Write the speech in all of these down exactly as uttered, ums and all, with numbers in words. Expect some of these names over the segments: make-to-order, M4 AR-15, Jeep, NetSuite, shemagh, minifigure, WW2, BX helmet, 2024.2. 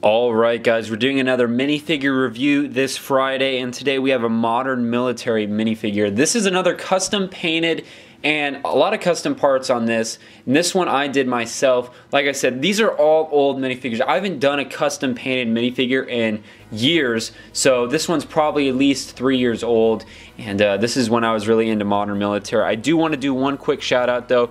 Alright guys, we're doing another minifigure review this Friday, and today we have a modern military minifigure. This is another custom painted and a lot of custom parts on this, and this one I did myself. Like I said, these are all old minifigures. I haven't done a custom painted minifigure in years, so this one's probably at least three years old, and uh, this is when I was really into modern military. I do want to do one quick shout out though.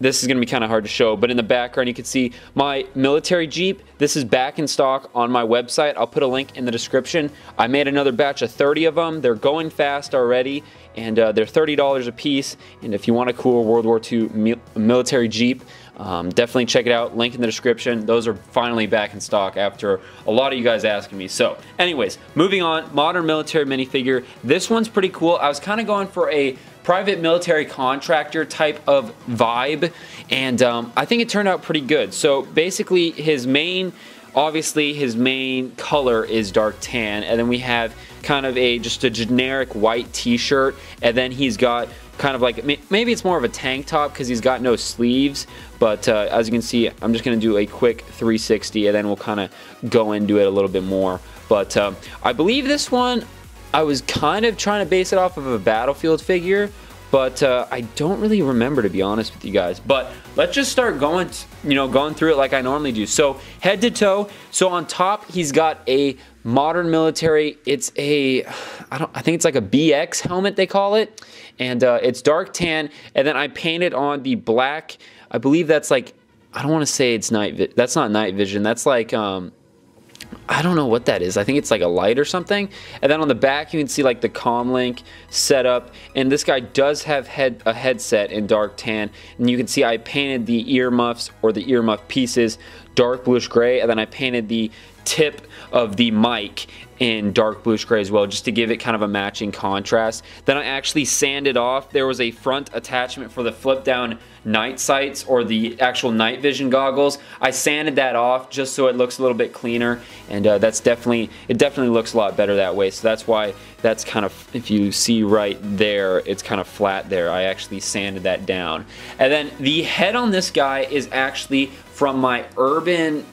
This is going to be kind of hard to show, but in the background you can see my military Jeep. This is back in stock on my website. I'll put a link in the description. I made another batch of thirty of them. They're going fast already, and uh, they're thirty dollars a piece. And if you want a cool World War Two mi military Jeep, um, definitely check it out. Link in the description. Those are finally back in stock after a lot of you guys asking me. So anyways, moving on, modern military minifigure. This one's pretty cool. I was kind of going for a private military contractor type of vibe, and um, I think it turned out pretty good. So basically his main, obviously his main color is dark tan, and then we have kind of a just a generic white t-shirt, and then he's got kind of like, maybe it's more of a tank top because he's got no sleeves, but uh, as you can see, I'm just going to do a quick three sixty and then we'll kind of go into it a little bit more. But um, I believe this one, I was kind of trying to base it off of a Battlefield figure, but uh, I don't really remember, to be honest with you guys. But let's just start going, you know, going through it like I normally do. So head to toe. So on top, he's got a modern military. It's a, I don't, I think it's like a B X helmet they call it, and uh, it's dark tan. And then I painted on the black. I believe that's like, I don't want to say it's night. Vi- that's not night vision. That's like. Um, I don't know what that is. I think it's like a light or something. And then on the back you can see like the comlink setup, and this guy does have head a headset in dark tan, and you can see I painted the earmuffs or the earmuff pieces dark bluish gray, and then I painted the tip of the mic in dark bluish gray as well, just to give it kind of a matching contrast. Then I actually sanded off. There was a front attachment for the flip down night sights or the actual night vision goggles. I sanded that off just so it looks a little bit cleaner, and uh, that's definitely, it definitely looks a lot better that way. So that's why that's kind of, if you see right there, it's kind of flat there. I actually sanded that down. And then the head on this guy is actually from my urban,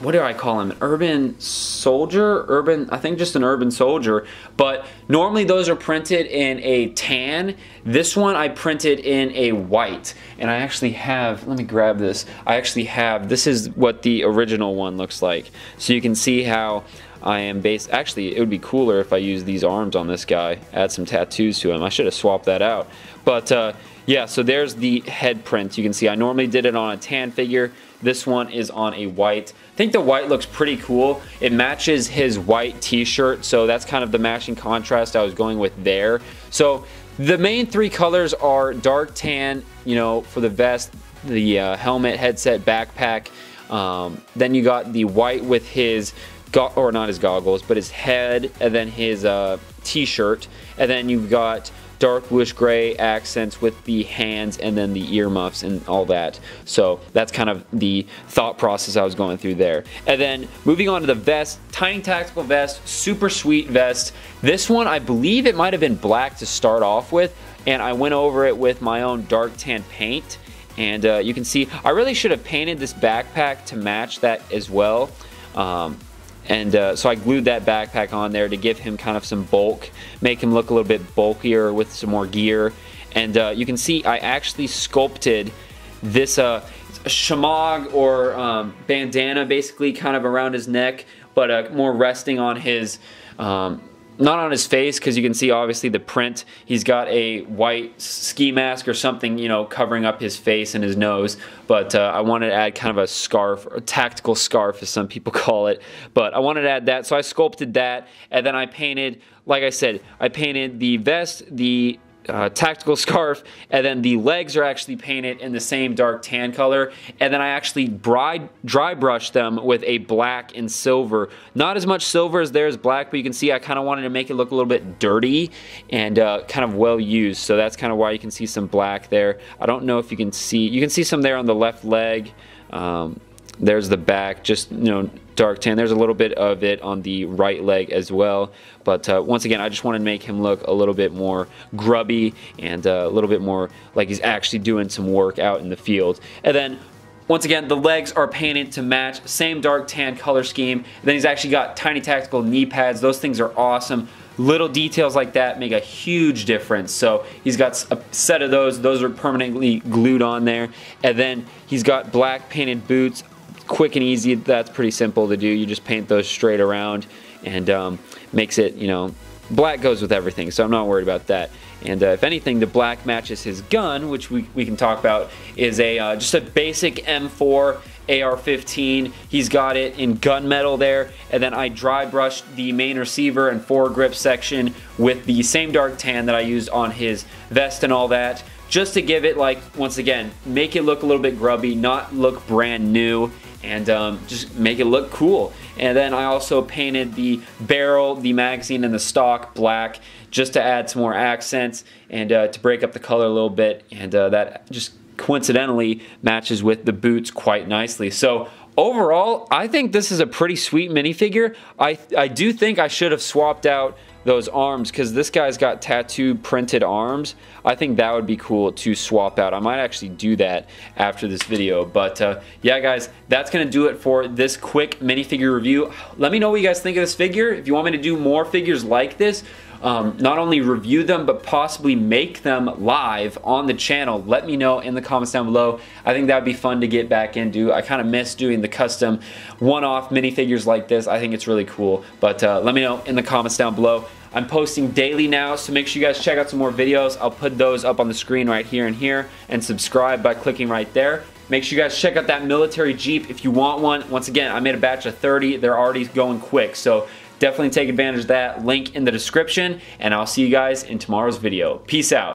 what do I call him? An urban soldier? Urban, I think just an urban soldier. But normally those are printed in a tan. This one I printed in a white. And I actually have, let me grab this. I actually have, this is what the original one looks like. So you can see how I am based. Actually, it would be cooler if I used these arms on this guy. Add some tattoos to him. I should have swapped that out. But uh, yeah, so there's the head print. You can see I normally did it on a tan figure. This one is on a white. I think the white looks pretty cool. It matches his white t-shirt, so that's kind of the matching contrast I was going with there. So the main three colors are dark tan, you know, for the vest, the uh, helmet, headset, backpack. Um, then you got the white with his, go or not his goggles, but his head, and then his uh, t-shirt. And then you've got dark bluish gray accents with the hands and then the earmuffs and all that. So that's kind of the thought process I was going through there. And then moving on to the vest, tiny tactical vest, super sweet vest. This one, I believe it might have been black to start off with, and I went over it with my own dark tan paint. And uh, you can see, I really should have painted this backpack to match that as well. Um, And uh, so I glued that backpack on there to give him kind of some bulk, make him look a little bit bulkier with some more gear. And uh, you can see I actually sculpted this uh, shemagh or um, bandana basically kind of around his neck, but uh, more resting on his, um, not on his face, because you can see obviously the print. He's got a white ski mask or something, you know, covering up his face and his nose. But uh, I wanted to add kind of a scarf, or a tactical scarf as some people call it. But I wanted to add that, so I sculpted that, and then I painted, like I said, I painted the vest, the Uh, tactical scarf, and then the legs are actually painted in the same dark tan color, and then I actually dry, dry brushed them with a black and silver. Not as much silver as there is black, but you can see I kind of wanted to make it look a little bit dirty and uh, kind of well used, so that's kind of why you can see some black there. I don't know if you can see, you can see some there on the left leg. Um, there's the back, just, you know, dark tan. There's a little bit of it on the right leg as well, but uh, once again I just want to make him look a little bit more grubby and uh, a little bit more like he's actually doing some work out in the field. And then Once again, the legs are painted to match, same dark tan color scheme. And then he's actually got tiny tactical knee pads. Those things are awesome. Little details like that make a huge difference. So he's got a set of those. Those are permanently glued on there. And then he's got black painted boots. Quick and easy. That's pretty simple to do. You just paint those straight around, and um, makes it, you know, black goes with everything, so I'm not worried about that. And uh, if anything, the black matches his gun, which we, we can talk about, is a uh, just a basic M four A R fifteen. He's got it in gunmetal there, and then I dry brushed the main receiver and foregrip section with the same dark tan that I used on his vest and all that, just to give it, like, once again, make it look a little bit grubby, not look brand new, and um, just make it look cool. And then I also painted the barrel, the magazine, and the stock black just to add some more accents and uh, to break up the color a little bit, and uh, that just coincidentally matches with the boots quite nicely. So overall, I think this is a pretty sweet minifigure. I, I do think I should have swapped out those arms, because this guy's got tattoo printed arms. I think that would be cool to swap out. I might actually do that after this video. But uh, yeah, guys, that's gonna do it for this quick minifigure review. Let me know what you guys think of this figure. If you want me to do more figures like this, um, not only review them, but possibly make them live on the channel, let me know in the comments down below. I think that would be fun to get back into. I kind of miss doing the custom one-off minifigures like this. I think it's really cool. But uh, let me know in the comments down below. I'm posting daily now, so make sure you guys check out some more videos. I'll put those up on the screen right here and here, and subscribe by clicking right there. Make sure you guys check out that military Jeep if you want one. Once again, I made a batch of thirty. They're already going quick, so definitely take advantage of that. Link in the description, and I'll see you guys in tomorrow's video. Peace out.